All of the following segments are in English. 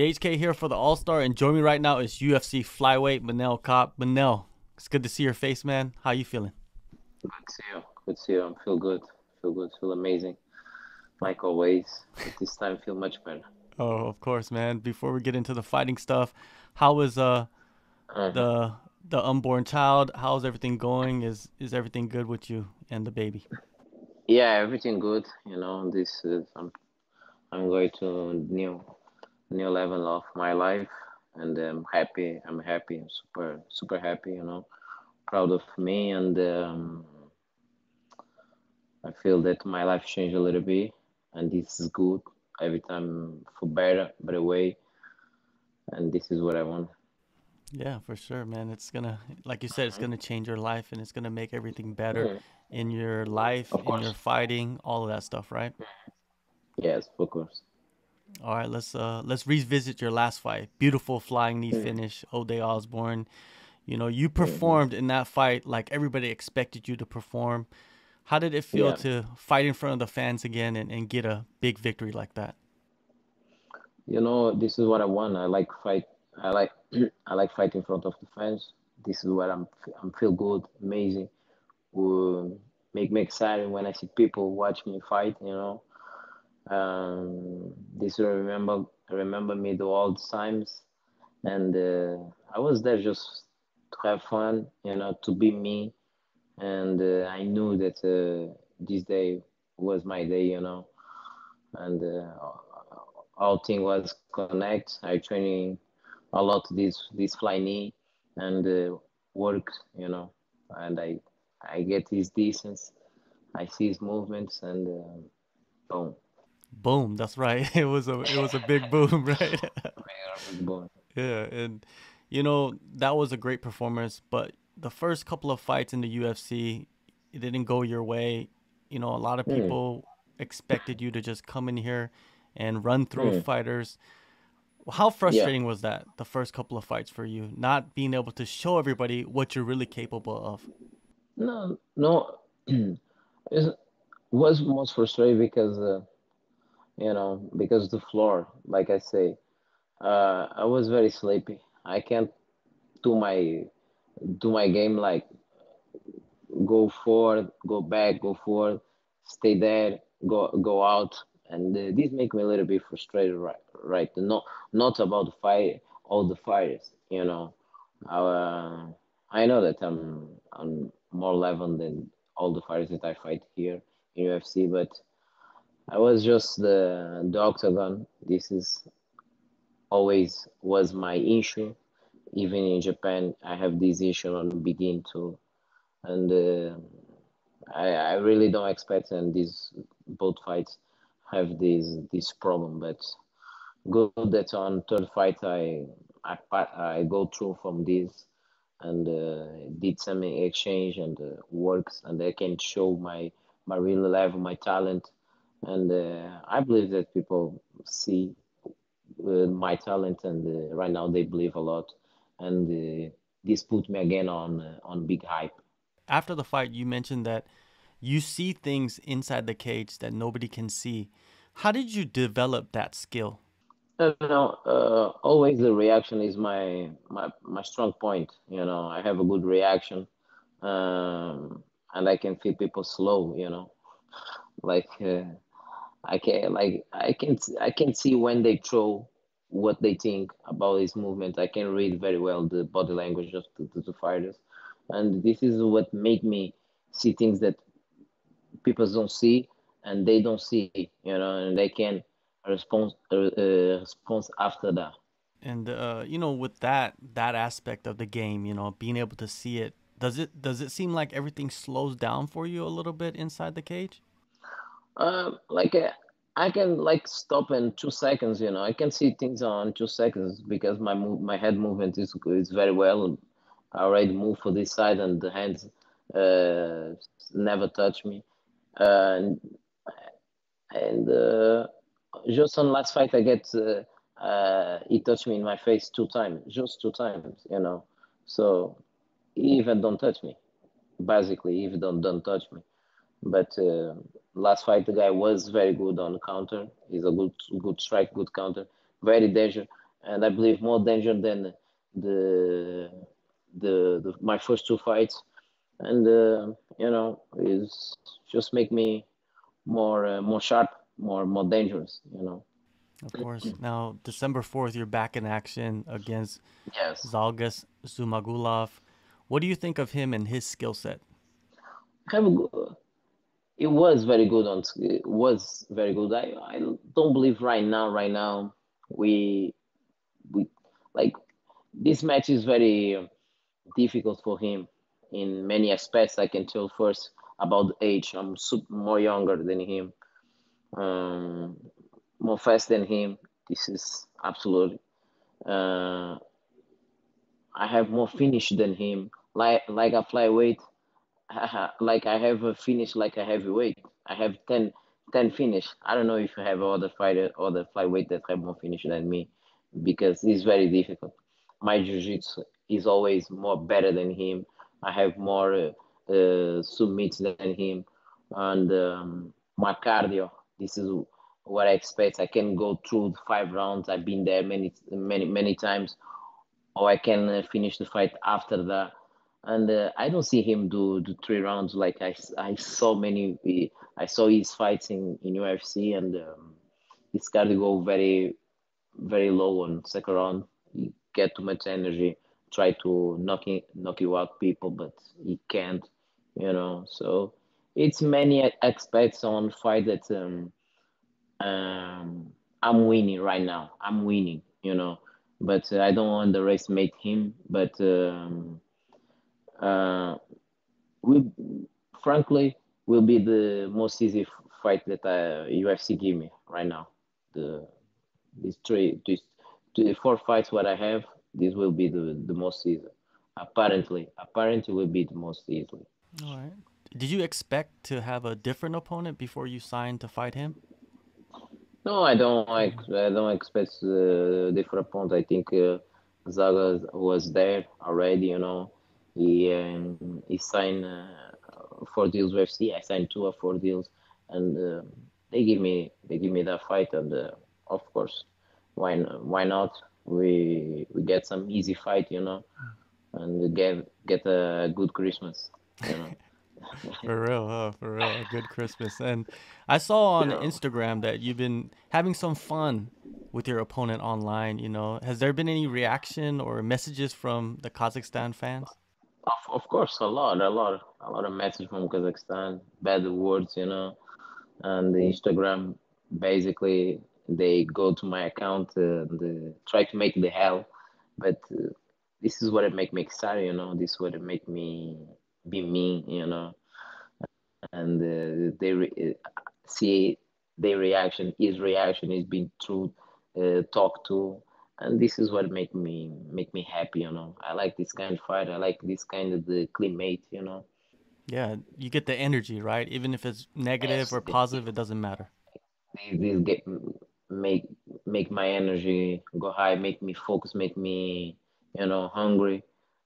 JHK here for the All-Star, and join me right now is UFC flyweight Manel Kape. Manel, it's good to see your face, man. How you feeling? Good to see you. Good to see you. I feel good. Feel good. Feel amazing. Like always. But this time feel much better. Oh, of course, man. Before we get into the fighting stuff, how is the unborn child? How's everything going? Is everything good with you and the baby? Yeah, everything good. You know, this is, I'm going to new level of my life, and I'm happy. I'm super happy, you know, proud of me, and I feel that my life changed a little bit, and this is good every time for better way, and this is what I want. Yeah, for sure, man. It's gonna, like you said, it's gonna change your life, and it's gonna make everything better in your life, in your fighting, all of that stuff, right? Yes, of course. All right, let's revisit your last fight. Beautiful flying knee finish, Ode Osborne. You know, you performed in that fight like everybody expected you to perform. How did it feel to fight in front of the fans again and get a big victory like that? You know, this is what I want. I like fight. I like fight in front of the fans. This is what I'm feel good, amazing. Make me excited when I see people watch me fight. You know. This will remember me the old times, and I was there just to have fun, you know, to be me, and I knew that this day was my day, you know, and all thing was connect. I training a lot this fly knee and work, you know, and I get his distance, I see his movements, and boom. Boom, that's right. It was a big boom, right? Yeah, and you know, that was a great performance, but the first couple of fights in the UFC, it didn't go your way. You know, a lot of people expected you to just come in here and run through fighters. How frustrating was that, the first couple of fights for you, not being able to show everybody what you're really capable of? No. It was most frustrating because you know, because the floor, like I say, I was very sleepy. I can't do my game, like go forward, go back, go forward, stay there, go out, and this make me a little bit frustrated, right? Not about the fight, all the fighters, you know. I know that I'm more level than all the fighters that I fight here in UFC, but I was just the octagon. This is always was my issue. Even in Japan, I have this issue on the beginning too, and I really don't expect. And these both fights have this problem. But good that on third fight I go through from this, and did some exchange and works, and I can show my real level, my talent. And I believe that people see my talent, and right now they believe a lot, and this put me again on big hype. After the fight, you mentioned that you see things inside the cage that nobody can see. How did you develop that skill? Always the reaction is my strong point. You know, I have a good reaction, and I can feel people slow, you know, like I can see when they throw, what they think about this movement. I can read very well the body language of the fighters, and this is what make me see things that people don't see, and they don't see, you know, and they can respond after that. And you know, with that aspect of the game, you know, being able to see it, does it seem like everything slows down for you a little bit inside the cage? Like I can like stop in 2 seconds, you know. I can see things on 2 seconds because my head movement is very well. I already move for this side, and the hands never touch me. And just on last fight, I get it touched me in my face 2 times, just 2 times, you know. So even don't touch me, basically. Even don't touch me, but. Last fight, the guy was very good on counter. He's a good strike, good counter, very dangerous. and I believe more danger than the my first two fights. And you know, is just make me more more sharp, more dangerous, you know. Of course. Now, December 4th, you're back in action against Zhalgas Zhumagulov. What do you think of him and his skill set? It was very good. I don't believe right now, we like, this match is very difficult for him in many aspects. I can tell first about age. I'm more younger than him. More fast than him. This is absolutely. I have more finish than him. Like a flyweight, like I have a finish like a heavyweight. I have 10 finish. I don't know if you have other fighter, other flyweight that have more finish than me, because it's very difficult. My jiu-jitsu is always more better than him. I have more submits than him, and my cardio. This is what I expect. I can go through 5 rounds. I've been there many times, or I can finish the fight after that. And I don't see him do the 3 rounds like I saw his fights in UFC, and his cardio go very, very low on second round. He get too much energy, try to knock you out people, but he can't, you know. So it's many aspects on fight that. I'm winning right now. I'm winning, you know, but I don't underestimate him. But will be the most easy fight that UFC give me right now. These 4 fights what I have, this will be the most easy. Apparently will be the most easily. All right. Did you expect to have a different opponent before you signed to fight him? No, I don't expect different opponent. I think Zhalgas was there already. You know, he signed 4 deals with UFC. I signed 2 of 4 deals, and they give me that fight. And of course, why not? We get some easy fight, you know, and we get a good Christmas, you know. For real, huh? For real, a good Christmas. And I saw on Instagram that you've been having some fun with your opponent online, you know. Has there been any reaction or messages from the Kazakhstan fans? Of course, a lot of messages from Kazakhstan, bad words, you know. And the Instagram, basically, they go to my account and try to make the hell. But this is what it make me excited, you know. This is what it make me be mean, you know. And see their reaction. His reaction is being true, talked to, and this is what make me happy, you know. I like this kind of fight. I like this kind of the climate, you know. Yeah, you get the energy, right? Even if it's negative or positive, it doesn't matter. These make my energy go high, make me focus, make me, you know, hungry,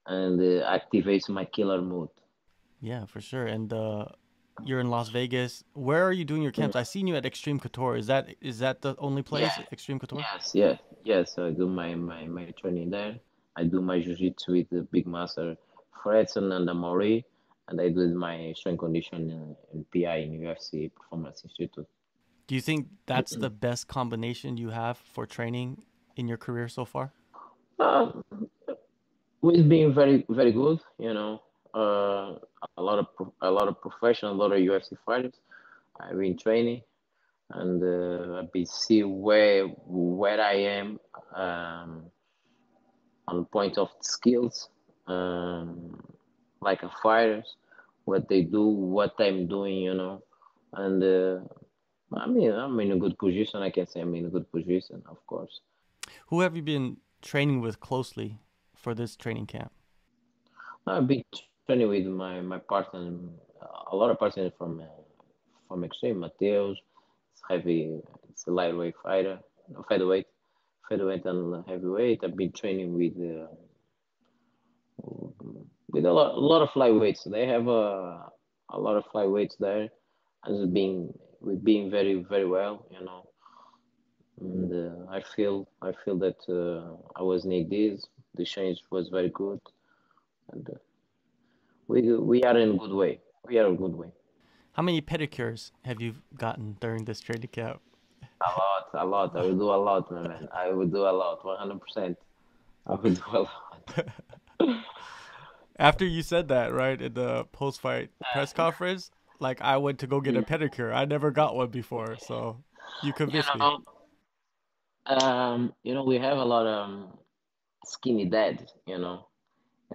and activates my killer mood. Yeah, for sure. And you're in Las Vegas. Where are you doing your camps? I've seen you at Extreme Couture. Is that the only place? Yeah. Extreme Couture? Yes. So I do my training there. I do my jiu-jitsu with the big master Fredson and the Mauri, and I do my strength condition in PI in UFC Performance Institute. Do you think that's the best combination you have for training in your career so far? We've been very, very good, you know. A lot of professional, a lot of UFC fighters. I've been training, and I've been see where I am on the point of skills, like a fighters, what they do, what I'm doing, you know. And I mean, I'm in a good position. I can say I'm in a good position, of course. Who have you been training with closely for this training camp? I've been training with my partner, a lot of partners from Extreme, Mateus. It's a lightweight fighter, featherweight and heavyweight. I've been training with a lot of flyweights. They have a lot of flyweights there, and we've been very, very well, you know. And I feel that I was needed. The change was very good, and we are in a good way. We are in a good way. How many pedicures have you gotten during this training camp? A lot. I would do a lot, my man. 100%. I would do a lot. After you said that, right, in the post-fight press conference, like, I went to go get a pedicure. I never got one before, so you convinced me. We have a lot of skinny dads, and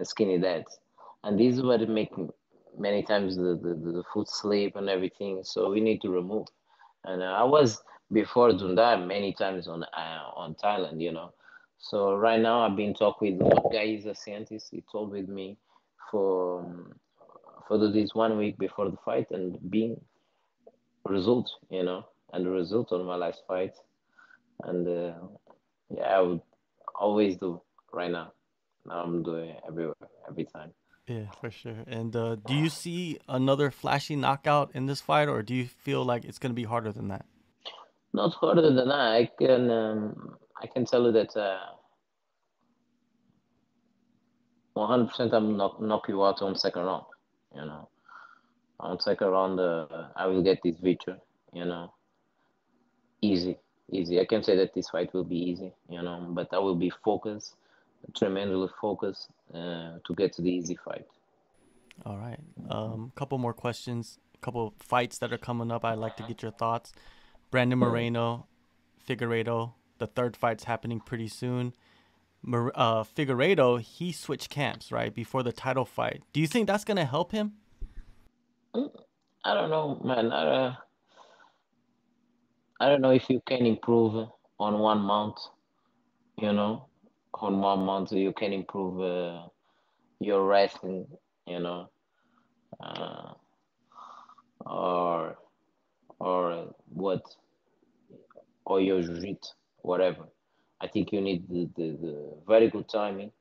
skinny dads. And this is what makes many times the foot slip and everything, so we need to remove. And I was, before Dundar, many times on Thailand, So right now I've been talking with one guy, he's a scientist, he talked with me for this 1 week before the fight and being result, and the result on my last fight. And I would always do right now. Now I'm doing it everywhere, every time. Yeah, for sure. And do you see another flashy knockout in this fight, or do you feel like it's going to be harder than that? Not harder than that. I can tell you that 100% I'm knock you out on second round. On second round I will get this victory. Easy. I can say that this fight will be easy. But I will be focused, tremendously focused, to get to the easy fight. All right. Couple more questions. Couple fights that are coming up. I'd like to get your thoughts. Brandon Moreno, Figueiredo. The third fight's happening pretty soon. Figueiredo, he switched camps, right, before the title fight. Do you think that's going to help him? I don't know, man. I don't know if you can improve on 1 month, On 1 month you can improve your wrestling, or what, or your jiu-jitsu. Whatever. I think you need the very good timing,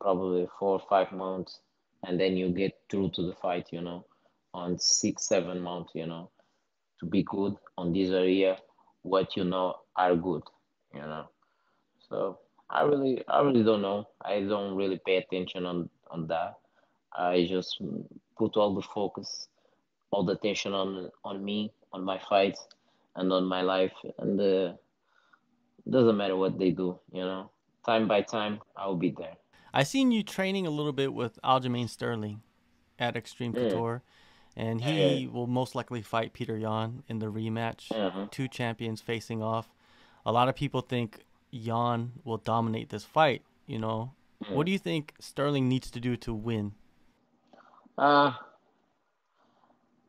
probably 4 or 5 months, and then you get through to the fight, on 6, 7 months, to be good on this area, what are good, So I really don't know. I don't really pay attention on that. I just put all the focus, all the attention on me, on my fights, and on my life, and doesn't matter what they do, Time by time, I'll be there. I seen you training a little bit with Aljamain Sterling at Extreme Couture, and he will most likely fight Petr Yan in the rematch. Two champions facing off. A lot of people think Yan will dominate this fight, What do you think Sterling needs to do to win?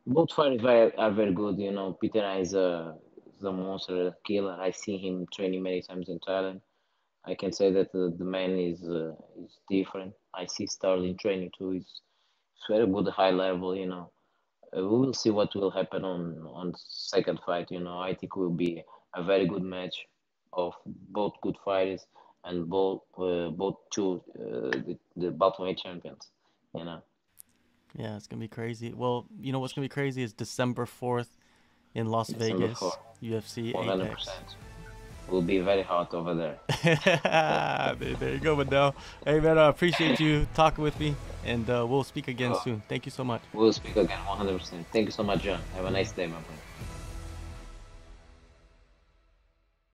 Both fighters are very good, Petr is a monster killer. I see him training many times in Thailand. I can say that the man is different. I see Sterling training too. It's very good, high level, We will see what will happen on second fight, I think it will be a very good match of both good fighters and both the bantamweight champions, Yeah, it's going to be crazy. Well, what's going to be crazy is December 4th in Las Vegas, UFC 100%. Apex. Will be very hot over there. There you go, Manel. Hey, man, I appreciate you talking with me, and we'll speak again soon. Thank you so much. We'll speak again, 100%. Thank you so much, John. Have a nice day, my friend.